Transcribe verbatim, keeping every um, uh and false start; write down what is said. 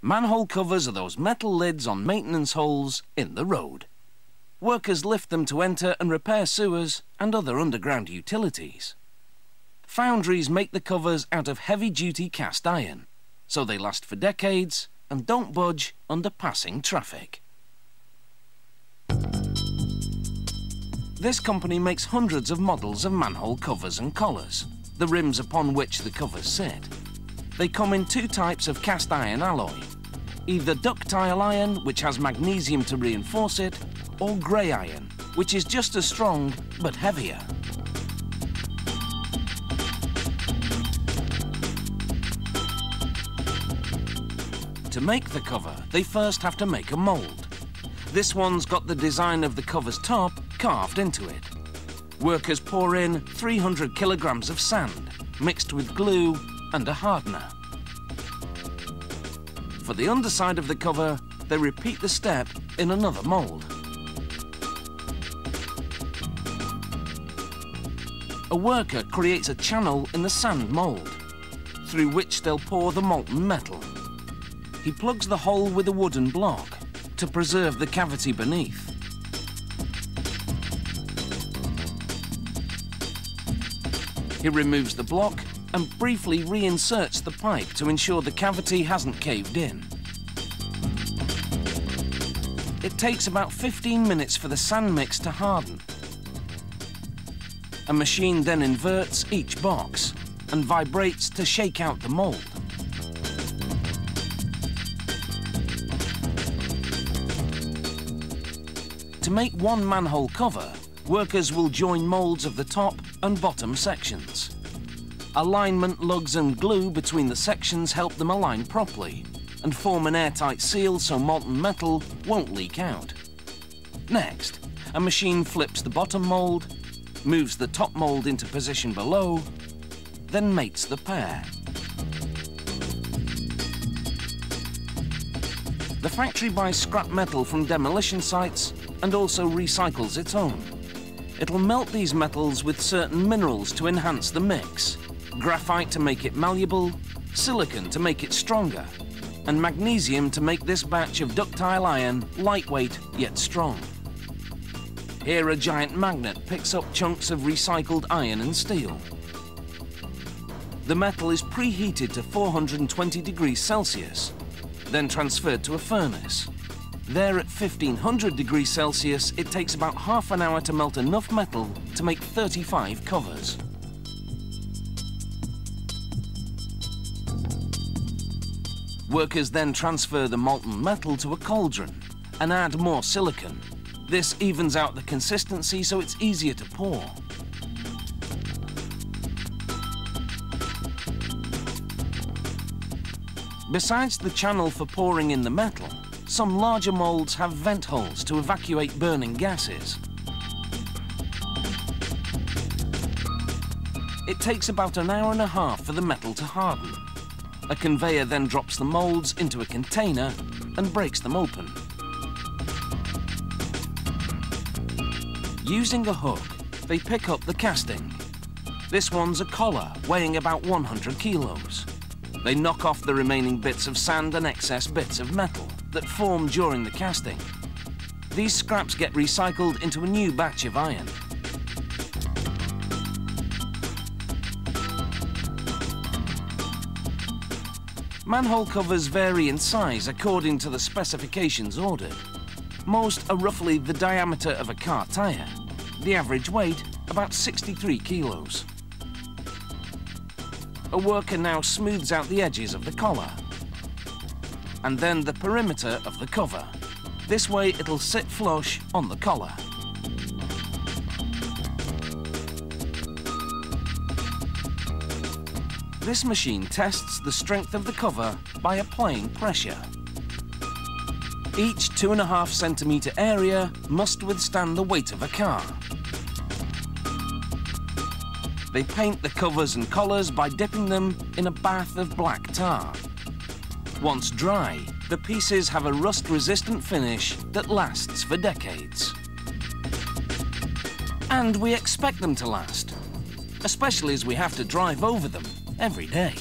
Manhole covers are those metal lids on maintenance holes in the road. Workers lift them to enter and repair sewers and other underground utilities. Foundries make the covers out of heavy-duty cast iron, so they last for decades and don't budge under passing traffic. This company makes hundreds of models of manhole covers and collars, the rims upon which the covers sit. They come in two types of cast iron alloy, either ductile iron, which has magnesium to reinforce it, or grey iron, which is just as strong but heavier. To make the cover, they first have to make a mould. This one's got the design of the cover's top carved into it. Workers pour in three hundred kilograms of sand, mixed with glue and a hardener. For the underside of the cover, they repeat the step in another mould. A worker creates a channel in the sand mould, through which they'll pour the molten metal. He plugs the hole with a wooden block to preserve the cavity beneath. He removes the block and briefly reinserts the pipe to ensure the cavity hasn't caved in. It takes about fifteen minutes for the sand mix to harden. A machine then inverts each box and vibrates to shake out the mould. To make one manhole cover, workers will join moulds of the top and bottom sections. Alignment lugs and glue between the sections help them align properly and form an airtight seal so molten metal won't leak out. Next, a machine flips the bottom mould, moves the top mould into position below, then mates the pair. The factory buys scrap metal from demolition sites and also recycles its own. It'll melt these metals with certain minerals to enhance the mix. Graphite to make it malleable, silicon to make it stronger, and magnesium to make this batch of ductile iron lightweight yet strong. Here a giant magnet picks up chunks of recycled iron and steel. The metal is preheated to four hundred twenty degrees Celsius, then transferred to a furnace. There at fifteen hundred degrees Celsius, it takes about half an hour to melt enough metal to make thirty-five covers. Workers then transfer the molten metal to a cauldron and add more silicon. This evens out the consistency so it's easier to pour. Besides the channel for pouring in the metal, some larger moulds have vent holes to evacuate burning gases. It takes about an hour and a half for the metal to harden. A conveyor then drops the moulds into a container and breaks them open. Using a hook, they pick up the casting. This one's a collar weighing about one hundred kilos. They knock off the remaining bits of sand and excess bits of metal that form during the casting. These scraps get recycled into a new batch of iron. Manhole covers vary in size according to the specifications ordered. Most are roughly the diameter of a car tyre. The average weight, about sixty-three kilos. A worker now smooths out the edges of the collar and then the perimeter of the cover. This way it'll sit flush on the collar. This machine tests the strength of the cover by applying pressure. Each two and a half centimetre area must withstand the weight of a car. They paint the covers and collars by dipping them in a bath of black tar. Once dry, the pieces have a rust-resistant finish that lasts for decades. And we expect them to last, especially as we have to drive over them every day.